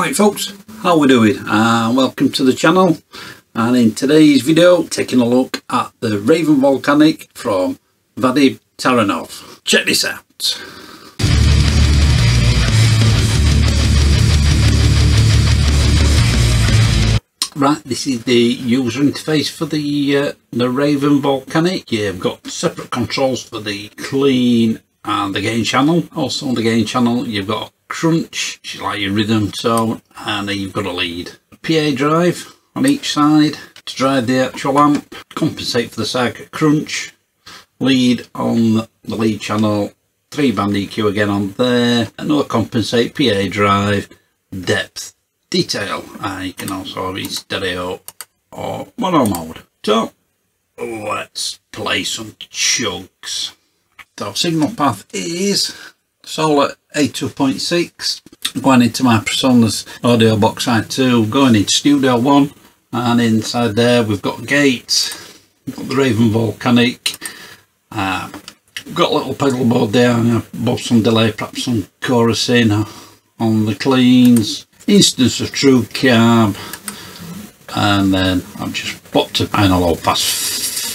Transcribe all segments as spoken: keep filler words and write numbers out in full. Alright folks, how we doing? Uh, welcome to the channel, and in today's video taking a look at the Raven Volcanic from Vadim Taranov. Check this out. Right, this is the user interface for the uh, the Raven Volcanic. Yeah, I've got separate controls for the clean and the gain channel. Also on the gain channel you've got a crunch, which is like your rhythm tone, and then you've got a lead. P A drive on each side to drive the actual amp, compensate for the circuit crunch, lead on the lead channel, three band E Q again on there, another compensate, P A drive, depth, detail, and you can also have it stereo or mono mode. So let's play some chunks. So signal path is solar A two point six, going into my Presonus audiobox I two, going into Studio One, and inside there we've got gates, we've got the Raven Volcanic, uh, we've got a little pedal board there, and I've bobbed some delay, perhaps some chorusing on the cleans, instance of True Cab, and then I've just popped a final low pass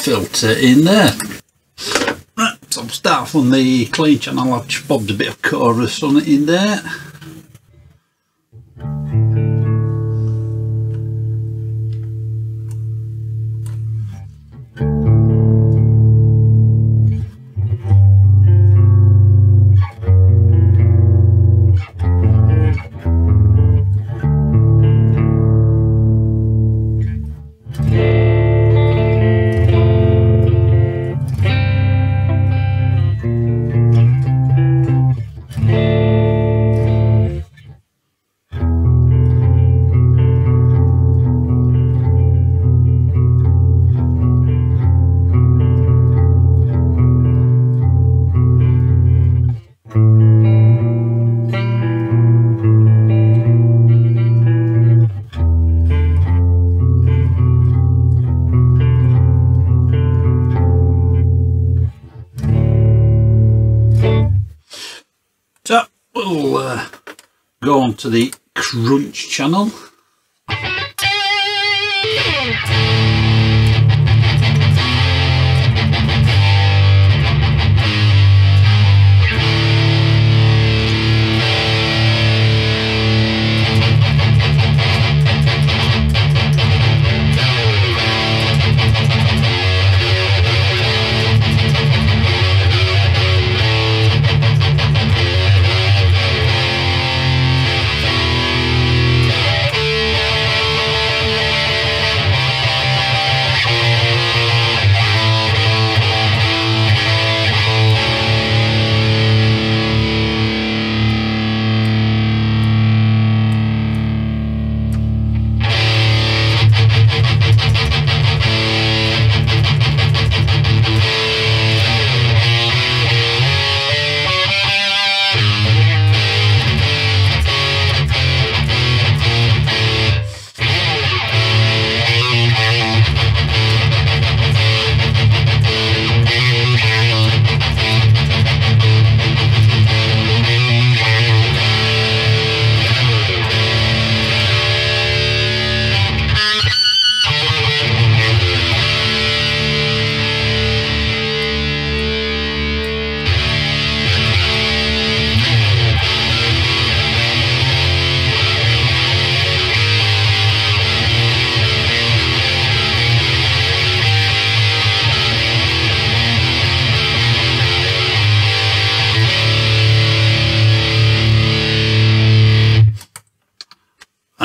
filter in there. Right, so I'll start from the clean channel. I've just bobbed a bit of chorus on it in there. We'll uh, go on to the crunch channel.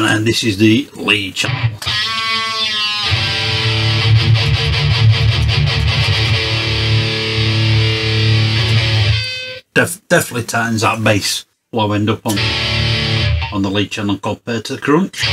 And this is the lead channel. Def definitely tightens that bass low end up on, on the lead channel compared to the crunch.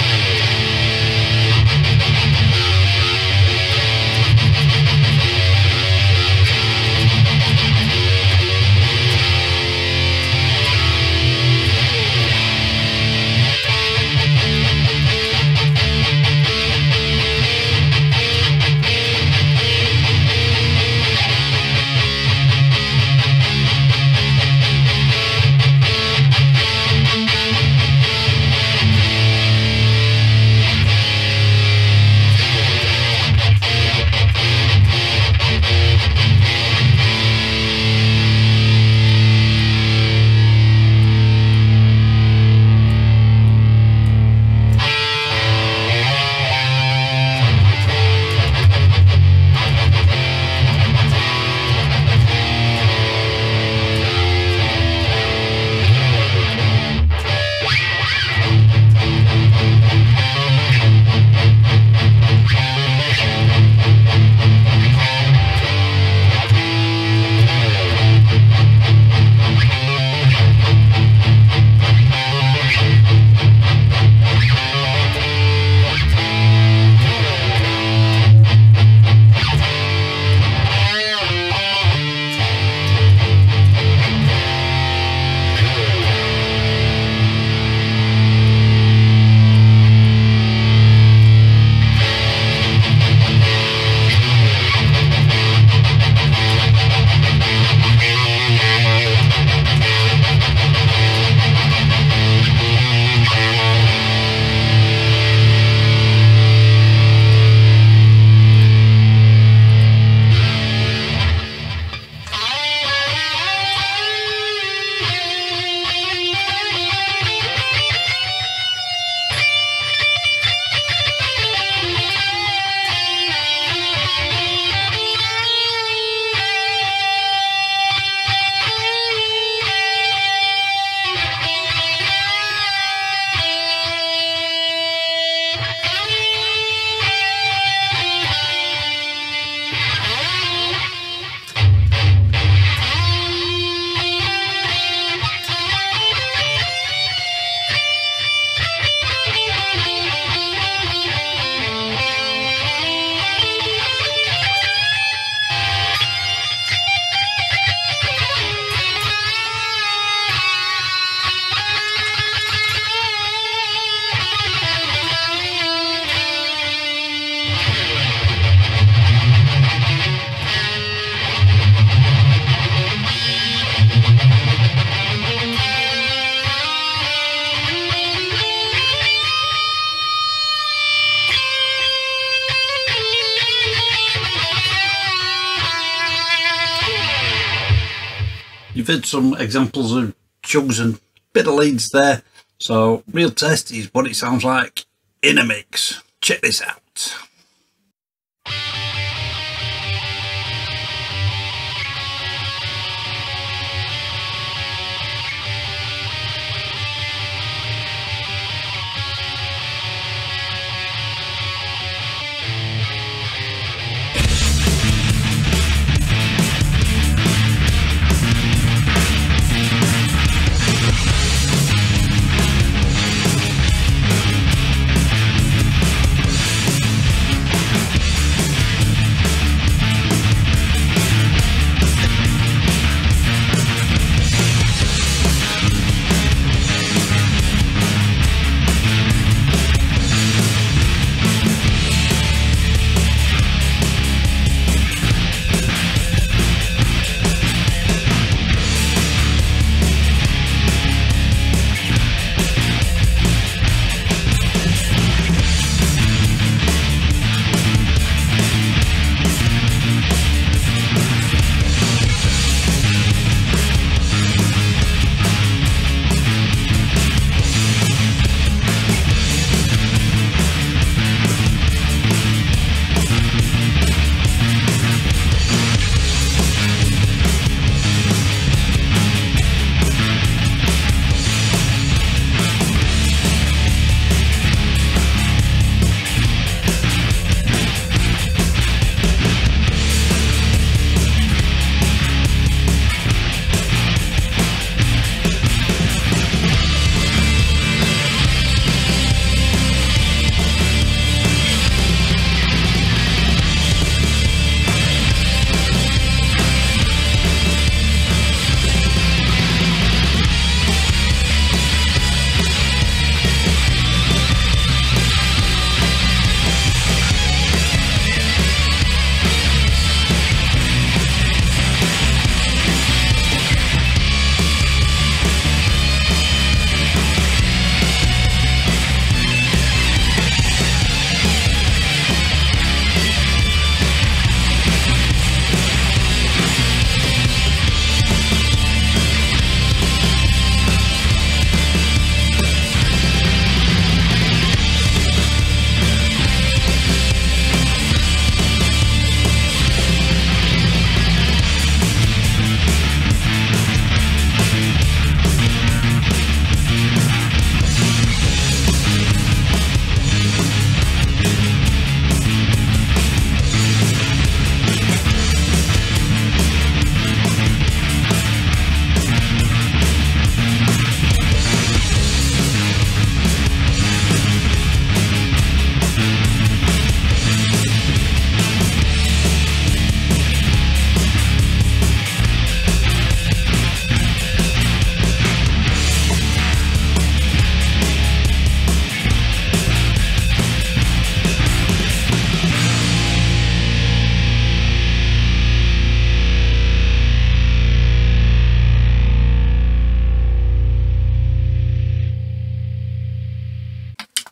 we've had some examples of chugs and bit of leads there, so real test is what it sounds like in a mix. Check this out.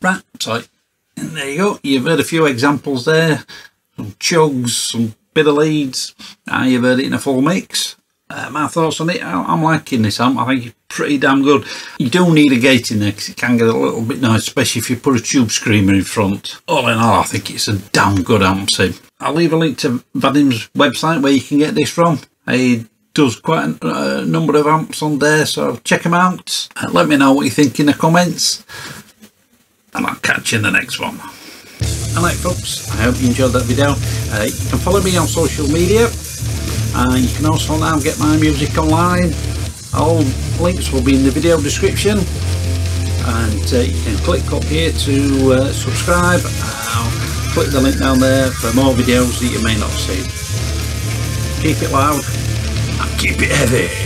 Right, so and there you go, you've heard a few examples there, some chugs, some bit of leads, and you've heard it in a full mix. Uh, my thoughts on it, I, I'm liking this, I'm, I think it's pretty damn good. You do need a gate in there because it can get a little bit nice, especially if you put a tube screamer in front. All in all, I think it's a damn good amp sim. I'll leave a link to Vadim's website where you can get this from. He does quite a, a number of amps on there, so check them out. Uh, let me know what you think in the comments. And I'll catch you in the next one. Alright folks, I hope you enjoyed that video. Uh, you can follow me on social media, and you can also now get my music online. All links will be in the video description, and uh, you can click up here to uh, subscribe. I'll click the link down there for more videos that you may not see. Keep it loud and keep it heavy.